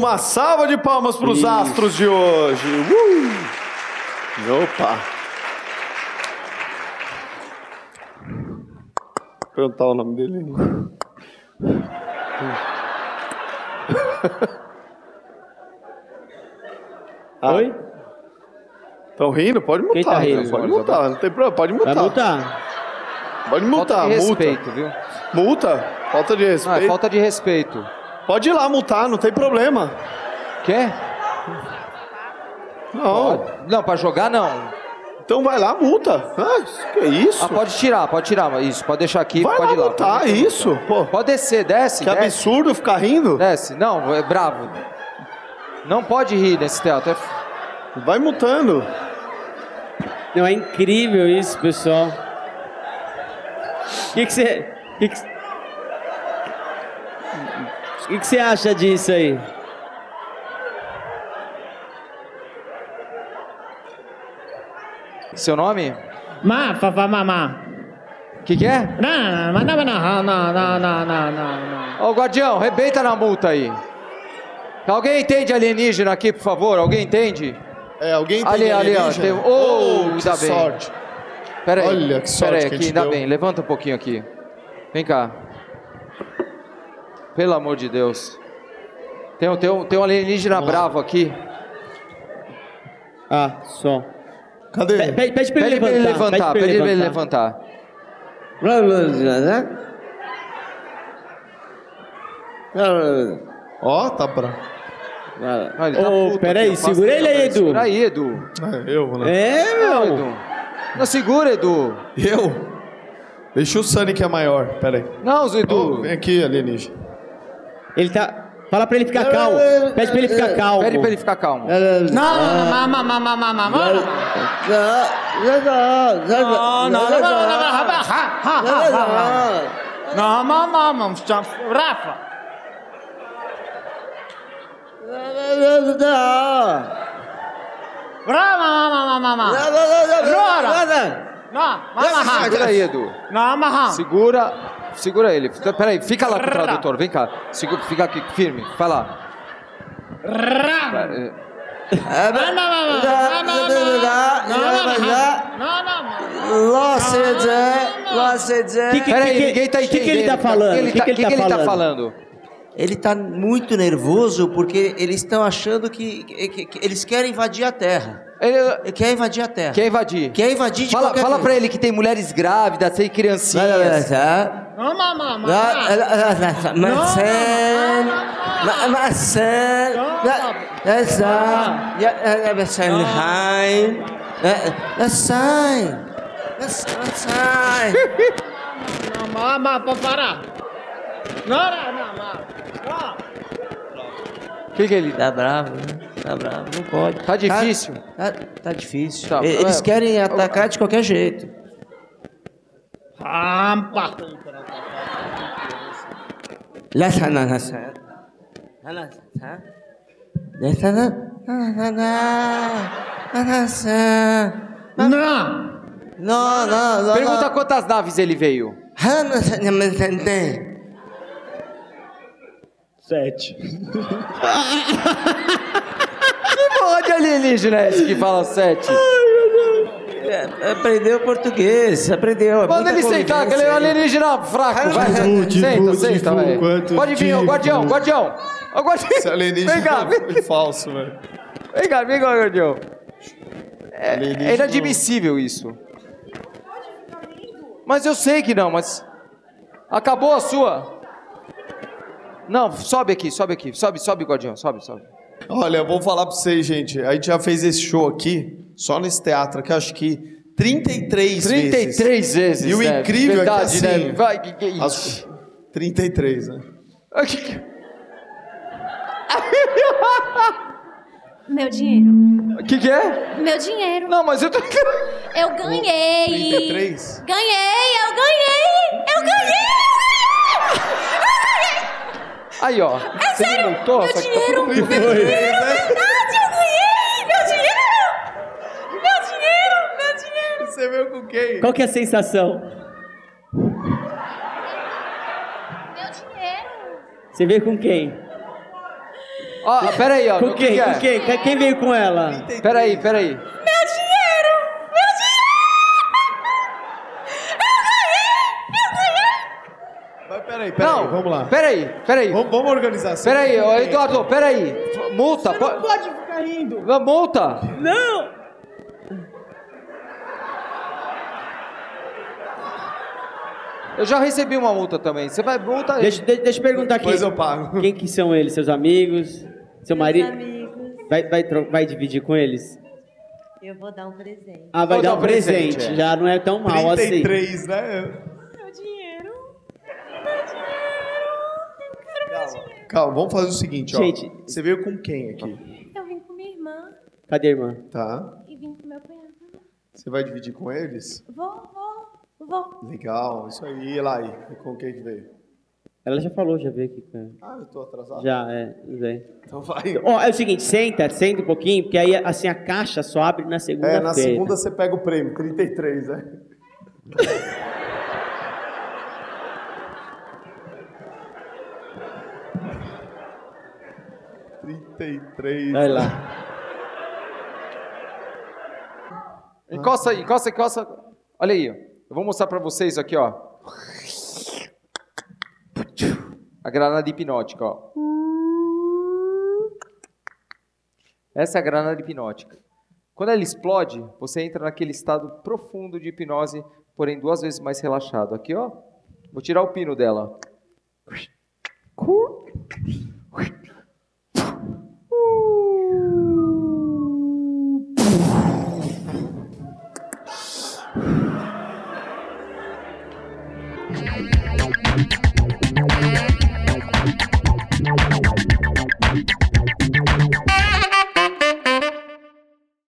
Uma salva de palmas para os astros de hoje. Opa! Vou perguntar o nome dele. Oi? Estão rindo? Pode multar. Quem tá rindo? Pode multar, não tem problema, pode multar. Vai multar. Pode multar, multa. Falta de respeito, viu? Multa? Falta de respeito. Não, é falta de respeito. Pode ir lá multar, não tem problema. Quer? Não. Pode. Não, pra jogar não. Então vai lá, multa. Ah, que isso? Ah, pode tirar, isso, pode deixar aqui, vai pode lá, ir lá. Multar, pode multar, isso. Pô. Pode descer, desce, que desce. Absurdo ficar rindo. Desce, não, é bravo. Não pode rir nesse teatro. É... Vai multando. Não, é incrível isso, pessoal. O que você que acha disso aí? Seu nome? Ma, Fafá, Mamá. O que é? Não, não, não, não, não, não, não, não. Ô, guardião, rebenta na multa aí. Alguém entende alienígena aqui, por favor? Alguém entende? É, alguém entende alienígena? Ali, ó. Tem... Oh, ainda bem. Sorte. Pera aí, olha, que sorte, pera aí, aqui, ainda bem, levanta um pouquinho aqui. Vem cá. Pelo amor de Deus. Tem um alienígena bravo aqui. Ah, som. Cadê ele? Pede pra ele levantar. Pede pra ele levantar. Ó, tá bravo. Ô, pera aí, segura ele aí, Edu. Segura aí, Edu. É, eu, né? É, meu. Edu. Não, segura, Edu. Eu? Deixa o Sunny que é maior, peraí. Não, Edu. Oh, vem aqui, alienígena. Ele tá... Fala pra ele ficar calmo. Pede pra ele ficar calmo. Pede pra ele ficar calmo. Não, não. Segura, segura ele. Peraí, fica lá com o tradutor, vem cá. Segura, fica aqui, firme, vai lá. O que ele tá falando? Ele tá falando? Ele está muito nervoso porque eles estão achando que eles querem invadir a Terra. Ele quer invadir a Terra. Quer invadir. Quer invadir de qualquer coisa. Fala pra ele que tem mulheres grávidas, tem criancinhas. Não, mamãe. Que ele tá bravo, né? Tá bravo, não pode. Tá difícil? Tá difícil. Tá, eles querem atacar de qualquer jeito. Rampa! Não! Pergunta quantas naves ele veio. Sete. Que porra de alienígena é esse que fala sete? Aprendeu português, aprendeu. Manda ele sentar, que ele é um alienígena fraco. Vai, senta, velho. Pode vir, ô guardião, guardião. Ô guardião. Esse alienígena vem cá, é falso, velho. Vem cá, guardião. É inadmissível isso. Mas eu sei que não, mas... Acabou a sua... Não, sobe aqui. Sobe, guardião, sobe. Olha, eu vou falar pra vocês, gente. A gente já fez esse show aqui, só nesse teatro, que eu acho que 33 vezes. E o incrível verdade, é que assim... Vai, as... 33, né? Meu dinheiro. O que é? Meu dinheiro. Não, mas eu tô... Eu ganhei. 33? Ganhei! Aí, ó. É sério? Meu dinheiro, é verdade, eu ganhei! Meu dinheiro! Você veio com quem? Qual que é a sensação? Meu dinheiro! Você veio com quem? Ó, oh, peraí, ó. Com quem? Com quem? Quem veio com ela? Peraí, peraí. Meu dinheiro! Meu dinheiro! Eu ganhei! Mas peraí, peraí, não, vamos lá. Peraí. Vamos organizar assim. Peraí, Eduardo, peraí. Multa. Você não pode ficar rindo. Multa? Não! Eu já recebi uma multa também. Você vai multa... Deixa eu perguntar aqui. Pois eu pago. Quem que são eles? Seus amigos? Seu marido? Amigos. Vai dividir com eles? Eu vou dar um presente. Ah, vai dar um presente. É. Já não é tão mal 33, assim. 33, né? Meu dinheiro. Meu dinheiro. Eu quero meu dinheiro. Calma, vamos fazer o seguinte, gente, ó. Você veio com quem aqui? Eu vim com minha irmã. Cadê a irmã? Tá. E vim com meu cunhado. Você vai dividir com eles? Vou. Legal, isso aí. E lá aí, com quem que veio? Ela já falou, já veio aqui. Cara. Ah, eu tô atrasado. Já, vem. Então vai. Ó, é o seguinte, senta um pouquinho, porque aí assim a caixa só abre na segunda-feira. É, na segunda você pega o prêmio, 33, né? Vai lá. Encosta aí, encosta. Olha aí, ó. Eu vou mostrar pra vocês aqui, ó. A granada hipnótica, ó. Essa é a granada hipnótica. Quando ela explode, você entra naquele estado profundo de hipnose, porém 2 vezes mais relaxado. Aqui, ó. Vou tirar o pino dela.